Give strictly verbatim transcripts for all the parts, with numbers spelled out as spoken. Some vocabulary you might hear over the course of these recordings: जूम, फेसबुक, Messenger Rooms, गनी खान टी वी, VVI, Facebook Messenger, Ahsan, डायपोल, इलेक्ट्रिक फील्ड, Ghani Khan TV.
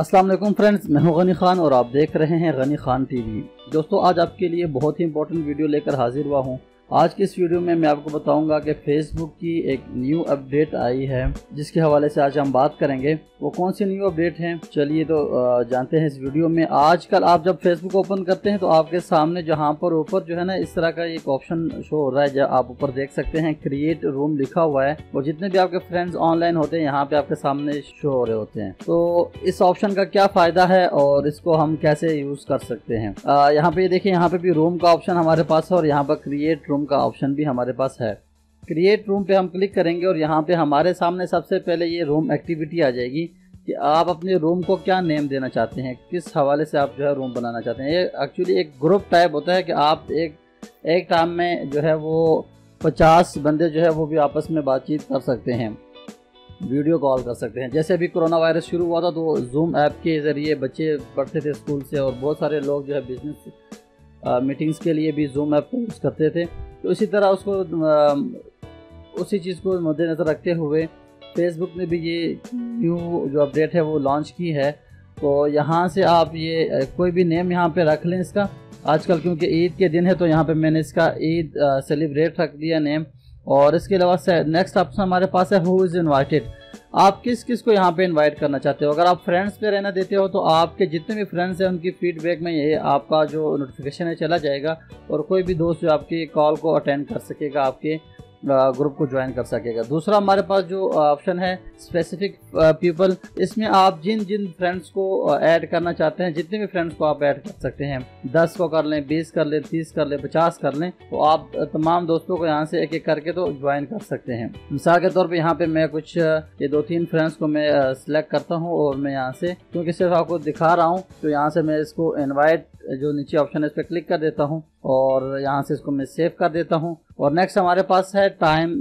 अस्सलाम वालेकुम फ्रेंड्स, मैं हूं गनी खान और आप देख रहे हैं गनी खान टी वी। दोस्तों, आज आपके लिए बहुत ही इंपॉर्टेंट वीडियो लेकर हाजिर हुआ हूं। आज की इस वीडियो में मैं आपको बताऊंगा कि फेसबुक की एक न्यू अपडेट आई है जिसके हवाले से आज हम बात करेंगे। वो कौन सी न्यू अपडेट है, चलिए तो जानते हैं इस वीडियो में। आजकल आप जब फेसबुक ओपन करते हैं तो आपके सामने जहां पर ऊपर जो है ना इस तरह का एक ऑप्शन शो हो रहा है, जब आप ऊपर देख सकते हैं क्रिएट रूम लिखा हुआ है और जितने भी आपके फ्रेंड्स ऑनलाइन होते हैं यहाँ पे आपके सामने शो हो रहे होते हैं। तो इस ऑप्शन का क्या फायदा है और इसको हम कैसे यूज कर सकते हैं। यहाँ पे देखिए, यहाँ पे भी रूम का ऑप्शन हमारे पास है और यहाँ पर क्रिएट रूम का ऑप्शन भी हमारे पास है। क्रिएट रूम पे हम क्लिक करेंगे और यहाँ पे हमारे सामने सबसे पहले ये रूम एक्टिविटी आ जाएगी कि आप अपने रूम को क्या नेम देना चाहते हैं, किस हवाले से आप जो है रूम बनाना चाहते हैं। ये एक्चुअली एक ग्रुप टाइप होता है कि आप एक एक टाइम में जो है वो पचास बंदे जो है वो भी आपस में बातचीत कर सकते हैं, वीडियो कॉल कर सकते हैं। जैसे अभी कोरोना वायरस शुरू हुआ था तो जूम ऐप के ज़रिए बच्चे पढ़ते थे स्कूल से और बहुत सारे लोग जो है बिजनेस मीटिंग्स uh, के लिए भी जूम ऐप यूज़ करते थे। तो इसी तरह उसको uh, उसी चीज़ को मद्देनज़र रखते हुए फेसबुक ने भी ये न्यू जो अपडेट है वो लॉन्च की है। तो यहाँ से आप ये कोई भी नेम यहाँ पे रख लें इसका। आजकल क्योंकि ईद के दिन है तो यहाँ पे मैंने इसका ईद सेलिब्रेट uh, रख दिया नेम। और इसके अलावा नेक्स्ट ऑप्शन हमारे पास है हु इज़ इन्वाइटेड। आप किस किस को यहाँ पे इनवाइट करना चाहते हो। अगर आप फ्रेंड्स पे रहना देते हो तो आपके जितने भी फ्रेंड्स हैं उनकी फीडबैक में ये आपका जो नोटिफिकेशन है चला जाएगा और कोई भी दोस्त जो आपके कॉल को अटेंड कर सकेगा, आपके ग्रुप को ज्वाइन कर सकेगा। दूसरा हमारे पास जो ऑप्शन है स्पेसिफिक पीपल, इसमें आप जिन जिन फ्रेंड्स को ऐड करना चाहते हैं, जितने भी फ्रेंड्स को आप ऐड कर सकते हैं, दस को कर लें, बीस कर लें, तीस कर लें, पचास कर लें, तो आप तमाम दोस्तों को यहाँ से एक एक करके तो ज्वाइन कर सकते हैं। मिसाल के तौर पर यहाँ पे मैं कुछ ये दो तीन फ्रेंड्स को मैं सिलेक्ट करता हूँ और मैं यहाँ से, क्योंकि सिर्फ आपको दिखा रहा हूँ, तो यहाँ से मैं इसको इन्वाइट जो नीचे ऑप्शन है इस पर क्लिक कर देता हूँ और यहाँ से इसको मैं सेव कर देता हूँ। और नेक्स्ट हमारे पास है टाइम,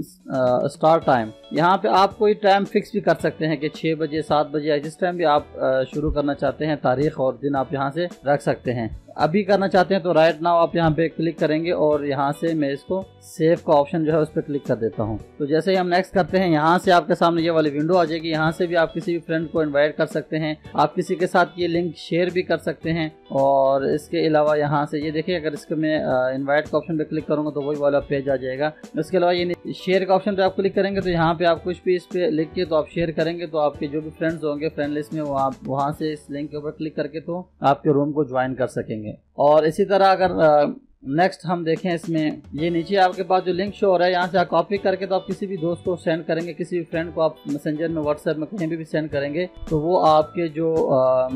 स्टार्ट टाइम। यहाँ पे आप कोई टाइम फिक्स भी कर सकते हैं कि छः बजे, सात बजे, जिस टाइम भी आप आ, शुरू करना चाहते हैं, तारीख और दिन आप यहाँ से रख सकते हैं। अभी करना चाहते हैं तो राइट नाउ आप यहाँ पे क्लिक करेंगे और यहाँ से मैं इसको सेव का ऑप्शन जो है उस पर क्लिक कर देता हूँ। तो जैसे ही हम नेक्स्ट करते हैं, यहाँ से आपके सामने ये वाली विंडो आ जाएगी। यहाँ से भी आप किसी भी फ्रेंड को इन्वाइट कर सकते हैं, आप किसी के साथ ये लिंक शेयर भी कर सकते हैं। और इसके अलावा यहाँ से ये देखिए, अगर इसको मैं इन्वाइट का ऑप्शन पर क्लिक करूँगा तो वही वाला पेज आ जाएगा। इसके अलावा ये शेयर का ऑप्शन पर आप क्लिक करेंगे तो यहाँ पर आप कुछ भी इस पर लिख के तो आप शेयर करेंगे, तो आपके जो भी फ्रेंड्स होंगे फ्रेंड लिस्ट में, वो आप वहाँ से इस लिंक के ऊपर क्लिक करके तो आपके रूम को ज्वाइन कर सकेंगे। और इसी तरह अगर नेक्स्ट हम देखें, इसमें ये नीचे आपके पास जो लिंक शो हो रहा है, यहाँ से आप कॉपी करके तो आप किसी भी दोस्त को सेंड करेंगे, किसी भी फ्रेंड को आप मैसेंजर में, व्हाट्सएप में, कहीं भी, भी सेंड करेंगे तो वो आपके जो आ,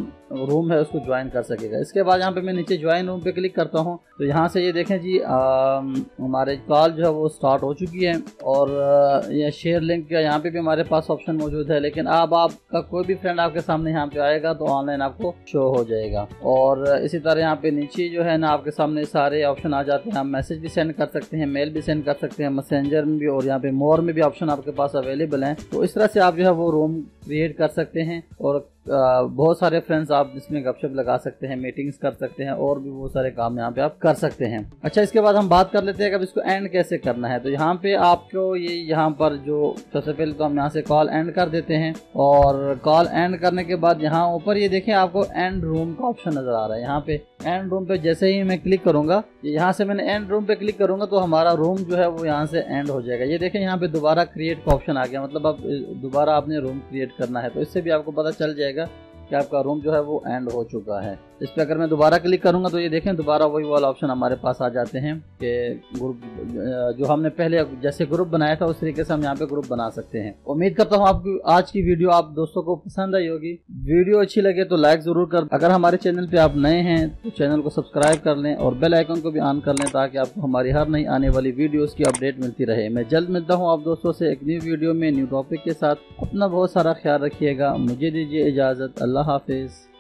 रूम है उसको ज्वाइन कर सकेगा। इसके बाद यहाँ पे मैं नीचे ज्वाइन रूम पे क्लिक करता हूँ तो यहाँ से ये देखें जी, हमारे कॉल जो है वो स्टार्ट हो चुकी है। और ये शेयर लिंक का यहाँ पे भी हमारे पास ऑप्शन मौजूद है, लेकिन अब आपका कोई भी फ्रेंड आपके सामने यहाँ पे आएगा तो ऑनलाइन आपको शो हो जाएगा। और इसी तरह यहाँ पे नीचे जो है ना आपके सामने सारे ऑप्शन आ जाते हैं। आप मैसेज भी सेंड कर सकते हैं, मेल भी सेंड कर सकते हैं, मैसेंजर में भी, और यहाँ पे मोर में भी ऑप्शन आपके पास अवेलेबल हैं। तो इस तरह से आप जो है वो रूम क्रिएट कर सकते हैं और बहुत सारे फ्रेंड्स आप इसमें गपशप लगा सकते हैं, मीटिंग्स कर सकते हैं और भी बहुत सारे काम यहाँ पे आप कर सकते हैं। अच्छा, इसके बाद हम बात कर लेते हैं कि अब इसको एंड कैसे करना है। तो यहाँ पे आपको ये यहाँ पर जो सबसे पहले तो हम यहाँ से कॉल एंड कर देते हैं और कॉल एंड करने के बाद यहाँ ऊपर ये देखें आपको एंड रूम का ऑप्शन नजर आ रहा है। यहाँ पे एंड रूम पे जैसे ही मैं क्लिक करूंगा, यहाँ से मैंने एंड रूम पे क्लिक करूंगा तो हमारा रूम जो है वो यहाँ से एंड हो जाएगा। ये देखें यहाँ पे दोबारा क्रिएट का ऑप्शन आ गया, मतलब आप दोबारा आपने रूम क्रिएट करना है। तो इससे भी आपको पता चल जाएगा कि आपका रूम जो है वो एंड हो चुका है। इस पर अगर मैं दोबारा क्लिक करूंगा तो ये देखें दोबारा वही वाला ऑप्शन हमारे पास आ जाते हैं कि ग्रुप जो हमने पहले जैसे ग्रुप बनाया था उस तरीके से हम यहाँ पे ग्रुप बना सकते हैं। उम्मीद करता हूँ आपको आज की वीडियो आप दोस्तों को पसंद आई होगी। वीडियो अच्छी लगे तो लाइक जरूर कर, अगर हमारे चैनल पे आप नए हैं तो चैनल को सब्सक्राइब कर लें और बेल आइकन को भी ऑन कर लें ताकि आपको हमारी हर नई आने वाली वीडियोज़ की अपडेट मिलती रहे। मैं जल्द मिलता हूँ आप दोस्तों से एक न्यू वीडियो में न्यू टॉपिक के साथ। अपना बहुत सारा ख्याल रखिएगा, मुझे दीजिए इजाज़त, अल्लाह हाफिज़।